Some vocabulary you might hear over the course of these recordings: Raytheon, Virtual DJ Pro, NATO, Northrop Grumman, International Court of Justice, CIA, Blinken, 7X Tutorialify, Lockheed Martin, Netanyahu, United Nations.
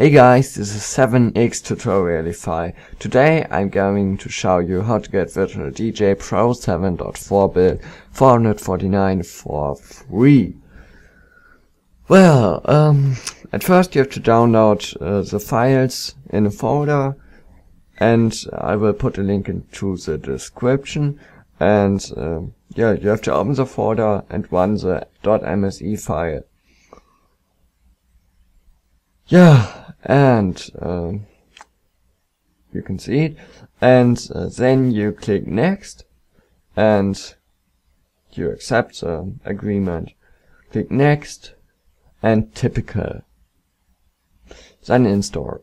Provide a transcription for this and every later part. Hey guys, this is 7X Tutorialify. Today I'm going to show you how to get Virtual DJ Pro 7.4 build 449 for free. Well, at first you have to download the files in a folder, and I will put a link into the description. And yeah, you have to open the folder and run the .mse file. Yeah, and you can see it, and then you click next and you accept the agreement. Click next and typical. Then install.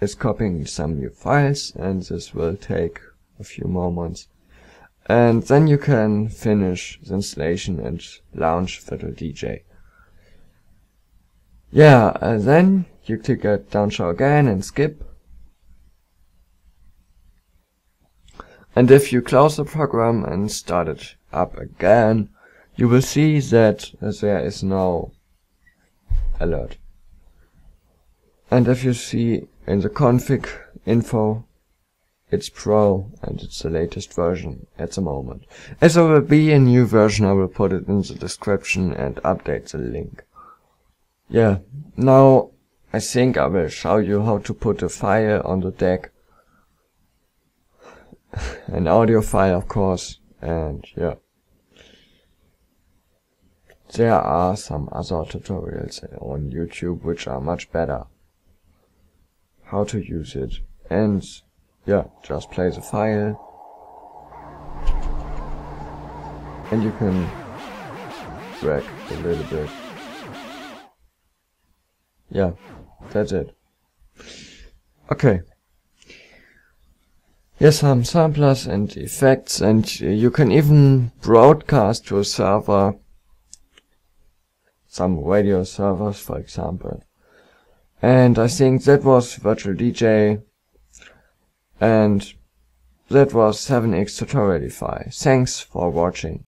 It's copying some new files, and this will take a few moments. And then you can finish the installation and launch Virtual DJ. Yeah, and then you click at Downshow again and skip. And if you close the program and start it up again, you will see that there is no alert. And if you see in the config info, it's Pro, and it's the latest version at the moment. As there will be a new version, I will put it in the description and update the link. Yeah, now I think I will show you how to put a file on the deck. An audio file, of course, and yeah. There are some other tutorials on YouTube which are much better. How to use it. And yeah, just play the file and you can drag a little bit. Yeah, that's it. Okay. Here's some samplers and effects, and you can even broadcast to a server, some radio servers for example. And I think that was Virtual DJ. And that was 7X Tutorialify. Thanks for watching.